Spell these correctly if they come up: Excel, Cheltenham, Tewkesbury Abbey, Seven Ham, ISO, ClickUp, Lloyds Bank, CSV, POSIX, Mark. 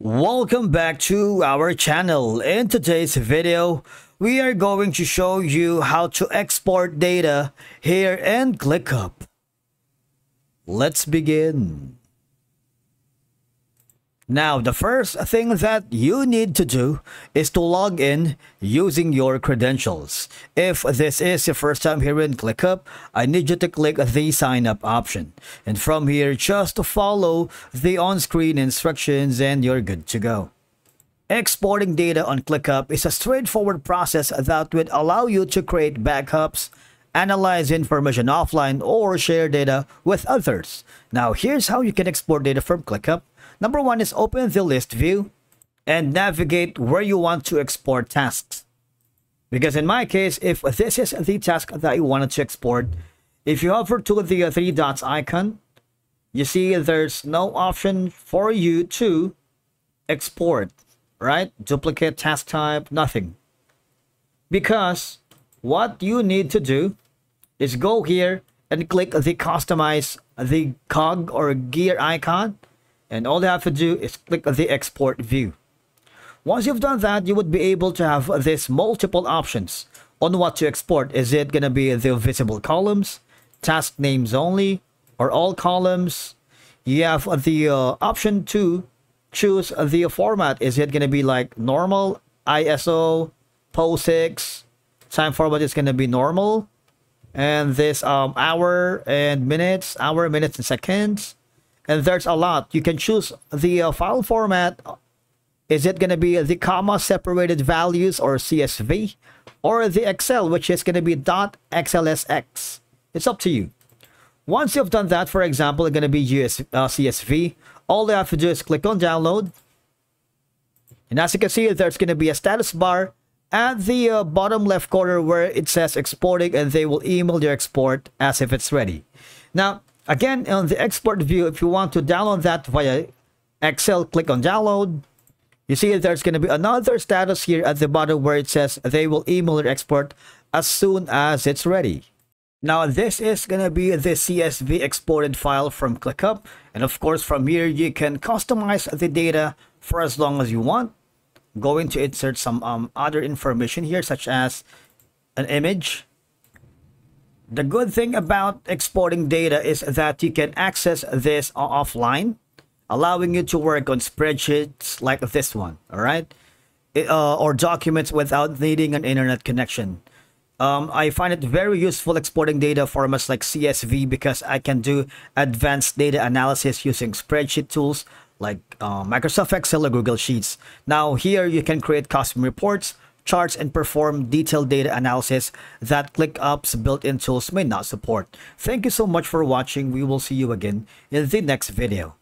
Welcome back to our channel. In today's video, we are going to show you how to export data here in ClickUp. Let's begin. Now, the first thing that you need to do is to log in using your credentials. If this is your first time here in ClickUp, I need you to click the sign up option. And from here, just follow the on-screen instructions and you're good to go. Exporting data on ClickUp is a straightforward process that would allow you to create backups, analyze information offline, or share data with others. Now, here's how you can export data from ClickUp. Number one is open the list view and navigate where you want to export tasks. Because in my case, if this is the task that you wanted to export, if you hover to the three dots icon, you see there's no option for you to export, right? Duplicate task type, nothing. Because what you need to do is go here and click the customize the cog or gear icon. And all you have to do is click the export view. Once you've done that, you would be able to have these multiple options on what to export. Is it going to be the visible columns, task names only, or all columns? You have the option to choose the format. Is it going to be like normal, ISO, POSIX? Time format is going to be normal. And this hour and minutes, and seconds. And there's a lot. You can choose the file format. Is it going to be the comma separated values or CSV, or the Excel, which is going to be .xlsx? It's up to you. Once you've done that, for example, it's going to be CSV. All you have to do is click on download. And as you can see, there's going to be a status bar at the bottom left corner where it says exporting, and they will email your export as if it's ready. Now, again, on the export view, if you want to download that via Excel, click on download. You see there's going to be another status here at the bottom where it says they will email your export as soon as it's ready. Now, this is going to be the CSV exported file from ClickUp. And of course, from here, you can customize the data for as long as you want. I'm going to insert some other information here, such as an image. The good thing about exporting data is that you can access this offline, allowing you to work on spreadsheets like this one, all right? Or documents without needing an internet connection. I find it very useful exporting data formats like CSV because I can do advanced data analysis using spreadsheet tools like Microsoft Excel or Google Sheets. Now here you can create custom reports, charts, and perform detailed data analysis that ClickUp's built-in tools may not support. Thank you so much for watching. We will see you again in the next video.